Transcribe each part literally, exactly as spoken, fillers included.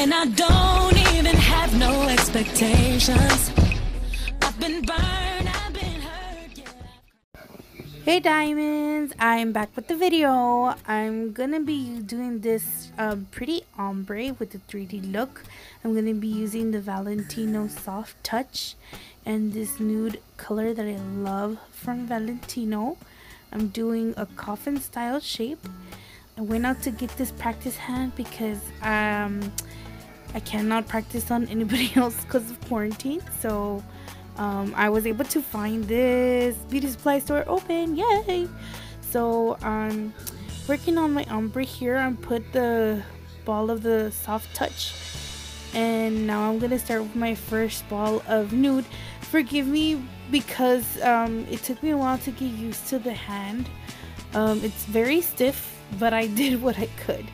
And I don't even have no expectations. I've been burned, I've been hurt, yeah. Hey diamonds, I'm back with the video. I'm gonna be doing this um, pretty ombre with the three D look. I'm gonna be using the Valentino Soft Touch and this nude color that I love from Valentino. I'm doing a coffin style shape. I went out to get this practice hand because um, I cannot practice on anybody else because of quarantine. So um, I was able to find this beauty supply store open. Yay! So I'm um, working on my ombre here. I put the ball of the soft touch. And now I'm going to start with my first ball of nude. Forgive me because um, it took me a while to get used to the hand. Um, it's very stiff. But I did what I could.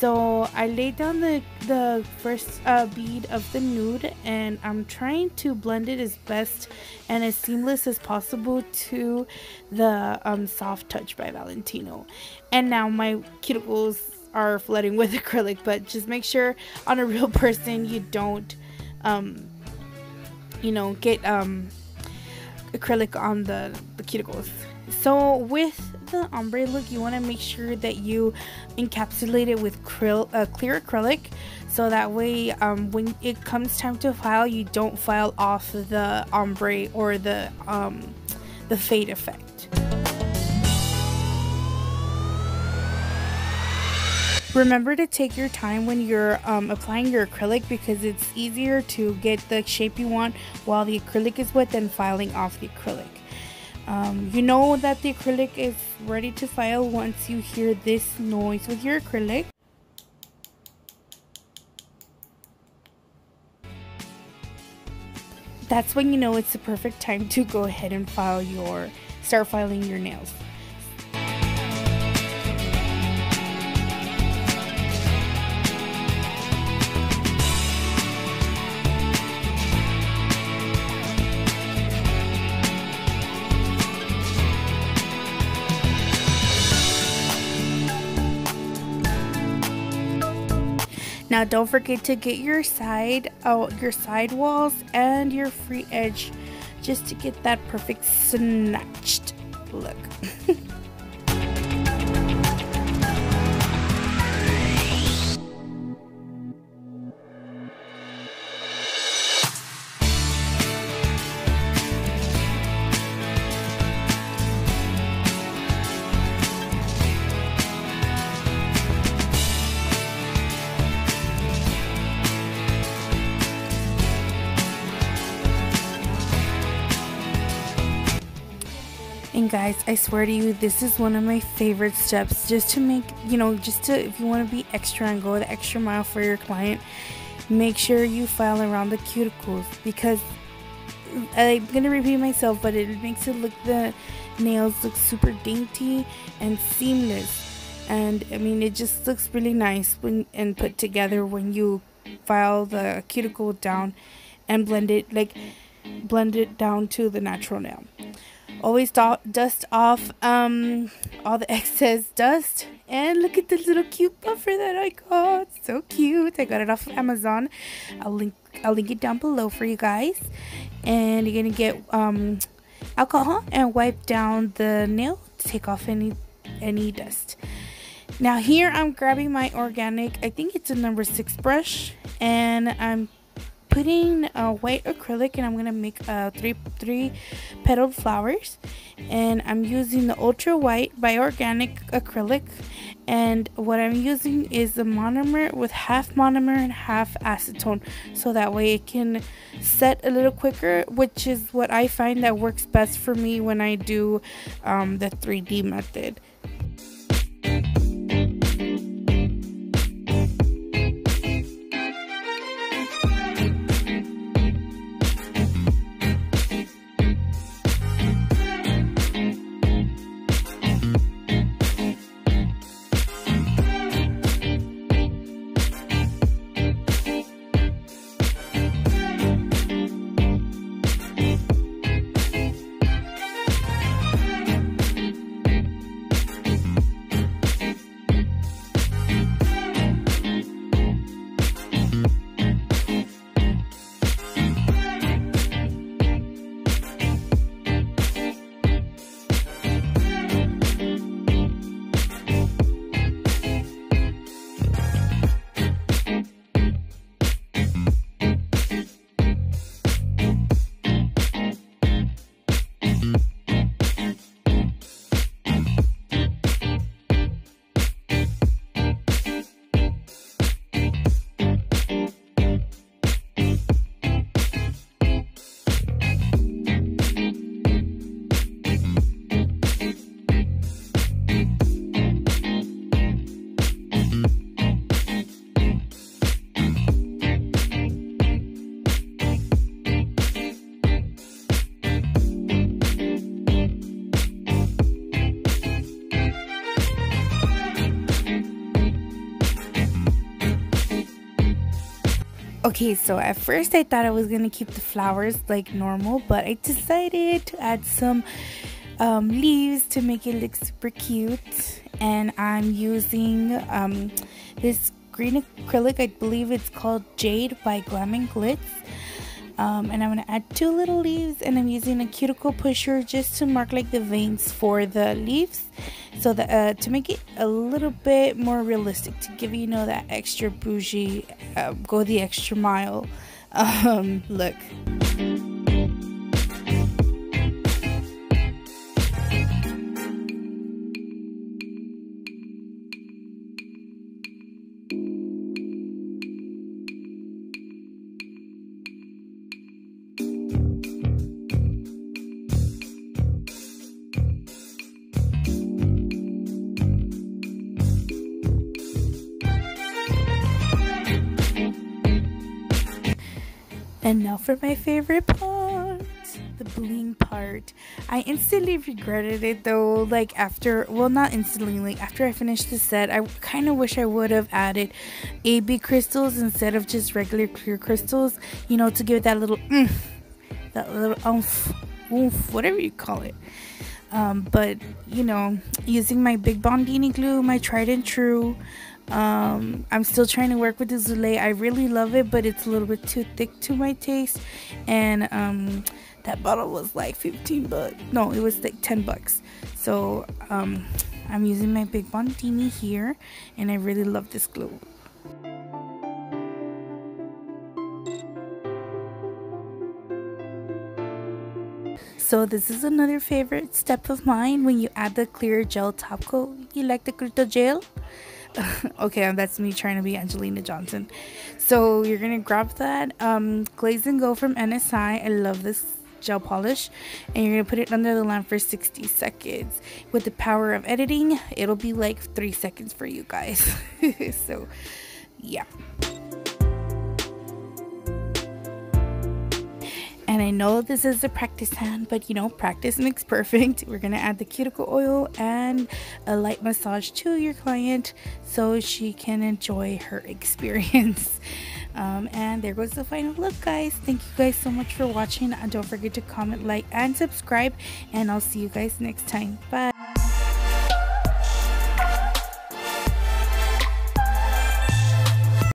So I laid down the, the first uh, bead of the nude, and I'm trying to blend it as best and as seamless as possible to the um, Soft Touch by Valentino. And now my cuticles are flooding with acrylic, but just make sure on a real person you don't, um, you know, get um, acrylic on the, the cuticles. So with the ombre look, you want to make sure that you encapsulate it with krill, uh, clear acrylic, so that way um, when it comes time to file, you don't file off the ombre or the um, the fade effect. Remember to take your time when you're um, applying your acrylic, because it's easier to get the shape you want while the acrylic is wet than filing off the acrylic. Um, you know that the acrylic is ready to file once you hear this noise with your acrylic. That's when you know it's the perfect time to go ahead and file your, start filing your nails. Now don't forget to get your side out, your side walls and your free edge, just to get that perfect snatched look. And guys, I swear to you, this is one of my favorite steps, just to make, you know, just to, if you want to be extra and go the extra mile for your client, make sure you file around the cuticles, because I'm going to repeat myself, but it makes it look, the nails look super dainty and seamless. And I mean, it just looks really nice when and put together when you file the cuticle down and blend it, like blend it down to the natural nail. Always dust off um, all the excess dust. And look at this little cute puffer that I got. So cute. I got it off of Amazon. I'll link, I'll link it down below for you guys. And you're going to get um, alcohol and wipe down the nail to take off any, any dust. Now here I'm grabbing my organic, I think it's a number six brush. And I'm putting a white acrylic, and I'm gonna make uh, three three petaled flowers, and I'm using the ultra white by organic acrylic, and what I'm using is the monomer with half monomer and half acetone, so that way it can set a little quicker, which is what I find that works best for me when I do um, the three D method. Okay, so at first I thought I was gonna keep the flowers like normal, but I decided to add some um, leaves to make it look super cute. And I'm using um, this green acrylic, I believe it's called Jade by Glam and Glitz. Um, and I'm going to add two little leaves, and I'm using a cuticle pusher just to mark like the veins for the leaves, so that uh, to make it a little bit more realistic, to give you know that extra bougie, uh, go the extra mile um, look. And now for my favorite part, the bling part. I instantly regretted it though, like after, well not instantly, like after I finished the set, I kind of wish I would have added A B crystals instead of just regular clear crystals, you know, to give it that little mm, that little oomph, oomph, whatever you call it. Um, but, you know, using my big Bondini glue, my tried and true. Um, I'm still trying to work with the Zulay. I really love it, but it's a little bit too thick to my taste. And um, that bottle was like fifteen bucks. No, it was like ten bucks. So um, I'm using my big Bondini here, and I really love this glue. So this is another favorite step of mine, when you add the clear gel top coat. You like the clear gel? Okay, that's me trying to be Angelina Johnson. So you're gonna grab that um, Glaze and Go from N S I. I love this gel polish, and you're gonna put it under the lamp for sixty seconds. With the power of editing, it'll be like three seconds for you guys. So yeah. And I know this is a practice hand, but you know, practice makes perfect. We're gonna add the cuticle oil and a light massage to your client so she can enjoy her experience. Um, and there goes the final look, guys. Thank you guys so much for watching. And don't forget to comment, like, and subscribe. And I'll see you guys next time. Bye.